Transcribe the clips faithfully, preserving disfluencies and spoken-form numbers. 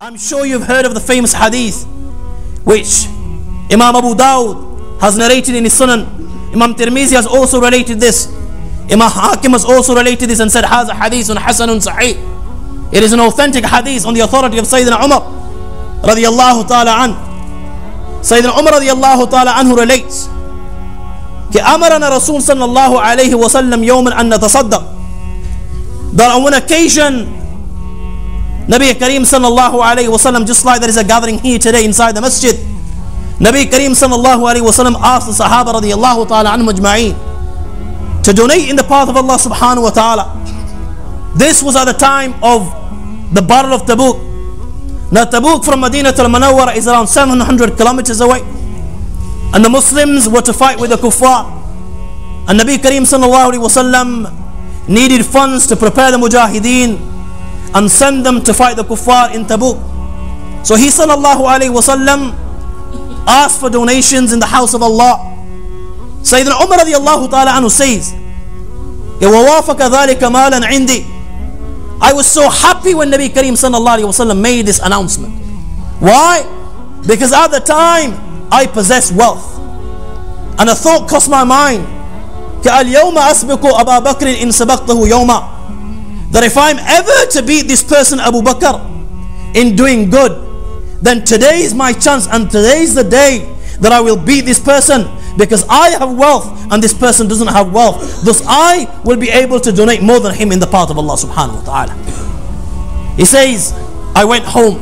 I'm sure you've heard of the famous hadith which Imam Abu Dawud has narrated in his Sunan. Imam Tirmizi has also related this. Imam Hakim has also related this and said, Haza hadithun hasanun sahih. It is an authentic hadith on the authority of Sayyidina Umar radiyallahu ta'ala anhu. Sayyidina Umar radiyallahu ta'ala anhu relates, Amarana Rasul sallallahu alayhi wa sallam yawman an natasaddaq. That on one occasion Nabi Kareem sallallahu alayhi wa sallam, just like there is a gathering here today inside the masjid, Nabi Kareem sallallahu alayhi wa sallam asked the sahaba radiyallahu ta'ala anhum ajma'een to donate in the path of Allah subhanahu wa ta'ala. This was at the time of the battle of Tabuk. Now Tabuk from Medina al-Manawar is around seven hundred kilometers away, and the Muslims were to fight with the kuffar, and Nabi Kareem sallallahu alayhi wa sallam needed funds to prepare the mujahideen and send them to fight the kuffar in Tabuk. So he sallallahu alayhi wa sallam asked for donations in the house of Allah. Sayyidina Umar radiyallahu ta'ala anhu says, وَوَافَكَ ذَلِكَ مَالًا عِنْدِي. I was so happy when Nabi Kareem sallallahu alayhi wa sallam made this announcement. Why? Because at the time I possessed wealth, and a thought crossed my mind, كَالْيَوْمَ أَسْبِقُ أَبَا بَكْرٍ إِن سَبَقْتَهُ يَوْمًا, that if I'm ever to beat this person Abu Bakr in doing good, then today is my chance, and today is the day that I will beat this person, because I have wealth and this person doesn't have wealth. Thus I will be able to donate more than him in the path of Allah subhanahu wa ta'ala. He says, I went home,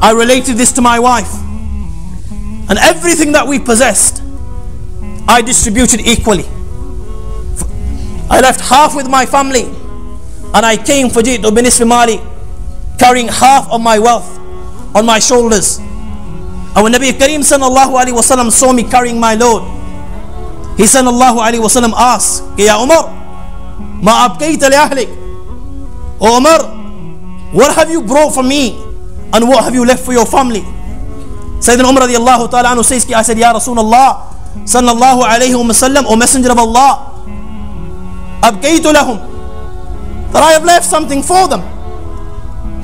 I related this to my wife, and everything that we possessed I distributed equally. I left half with my family, and I came Fajit bin Ismaili, carrying half of my wealth on my shoulders. And when Nabi Kareem sallallahu alayhi wa sallam saw me carrying my load, he sallallahu alayhi wa sallam asked, Ya Umar, ma abqaita li ahlik? O Umar, what have you brought for me, and what have you left for your family? Sayyidina Umar radiyallahu ta'ala anhu says, I said, Ya Rasulullah sallallahu alayhi wa sallam, O Messenger of Allah, abqaitu lahum, that I have left something for them.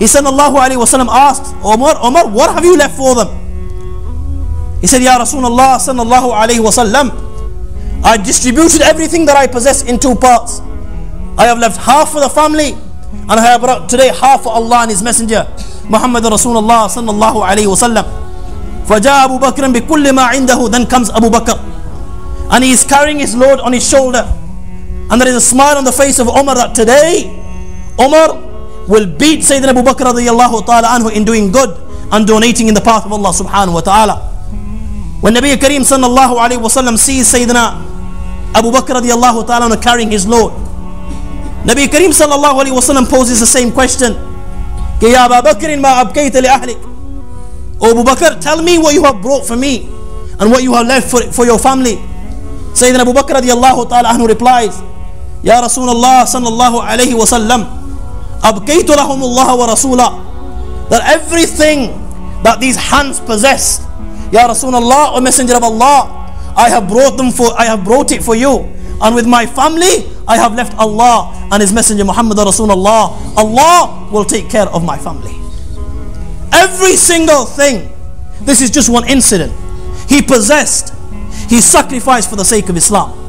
He said, Allahu alayhi wa sallam asked, Umar, Umar, what have you left for them? He said, Ya Rasulullah sallallahu alayhi wa sallam, I distributed everything that I possess in two parts. I have left half for the family, and I have brought today half for Allah and His Messenger, Muhammad Rasulullah sallallahu alayhi wa sallam. فَجَاءَ أَبُو بَكْرٍ بِكُلِّ مَا عِنْدَهُ. Then comes Abu Bakr, and he is carrying his load on his shoulder. And there is a smile on the face of Umar that today Umar will beat Sayyidina Abu Bakr radiyallahu ta'ala anhu in doing good and donating in the path of Allah subhanahu wa ta'ala. When Nabi Kareem sallallahu alayhi wa sallam sees Sayyidina Abu Bakr radiyallahu ta'ala anhu carrying his load, Nabi Kareem sallallahu alayhi wa sallam poses the same question, Ya Abu Bakr, ma abqaita li ahlik? O Abu Bakr, tell me what you have brought for me and what you have left for, for your family. Sayyidina Abu Bakr radiyallahu ta'ala anhu replies, Ya Rasulullah sallallahu alayhi wa sallam, abqaitu lahumullah wa rasulah, that everything that these hands possessed, Ya Rasulullah, O Messenger of Allah, I have brought them for, I have brought it for you, and with my family I have left Allah and His Messenger Muhammad Rasulullah. Allah will take care of my family. Every single thing. This is just one incident. He possessed, he sacrificed for the sake of Islam.